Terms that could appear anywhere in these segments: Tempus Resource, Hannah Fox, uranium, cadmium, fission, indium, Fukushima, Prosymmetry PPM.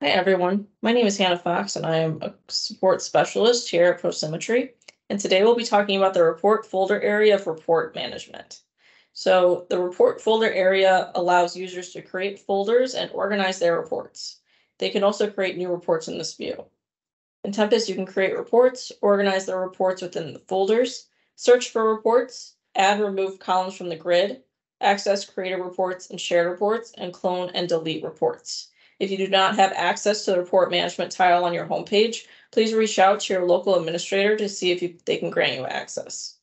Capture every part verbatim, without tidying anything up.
Hi everyone, my name is Hannah Fox and I am a support specialist here at Prosymmetry, and today we'll be talking about the report folder area of report management. So the report folder area allows users to create folders and organize their reports. They can also create new reports in this view. In Tempus, you can create reports, organize the reports within the folders, search for reports, add and remove columns from the grid, access created reports and shared reports, and clone and delete reports. If you do not have access to the report management tile on your homepage, please reach out to your local administrator to see if you, they can grant you access.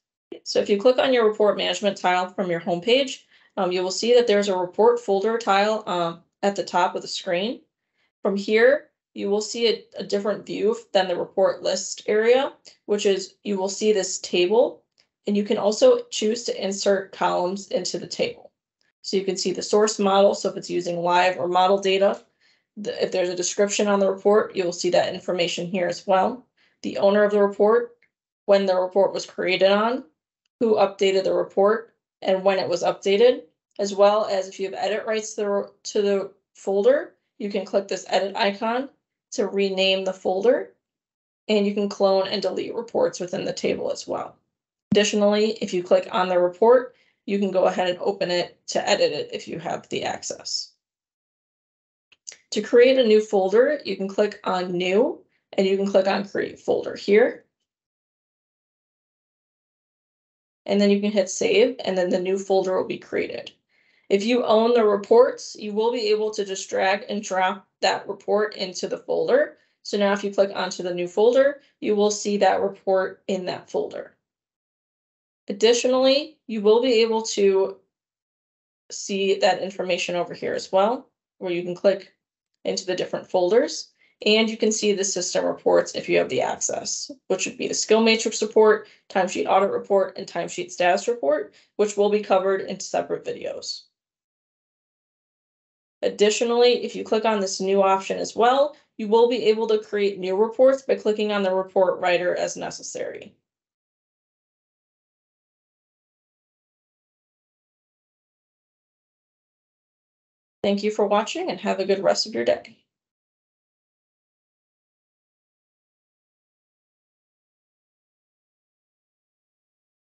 So if you click on your report management tile from your homepage, um, you will see that there's a report folder tile uh, at the top of the screen. From here, you will see a, a different view than the report list area, which is you will see this table, and you can also choose to insert columns into the table. So you can see the source model, so if it's using live or model data. If there's a description on the report, you will see that information here as well. The owner of the report, when the report was created on, who updated the report, and when it was updated, as well as if you have edit rights to the, to the folder, you can click this edit icon to rename the folder, and you can clone and delete reports within the table as well. Additionally, if you click on the report, you can go ahead and open it to edit it if you have the access. To create a new folder, you can click on New, and you can click on Create Folder here. And then you can hit Save, and then the new folder will be created. If you own the reports, you will be able to just drag and drop that report into the folder. So now if you click onto the new folder, you will see that report in that folder. Additionally, you will be able to see that information over here as well, where you can click into the different folders, and you can see the system reports if you have the access, which would be the skill matrix report, timesheet audit report, and timesheet status report, which will be covered in separate videos. Additionally, if you click on this new option as well, you will be able to create new reports by clicking on the report writer as necessary. Thank you for watching and have a good rest of your day.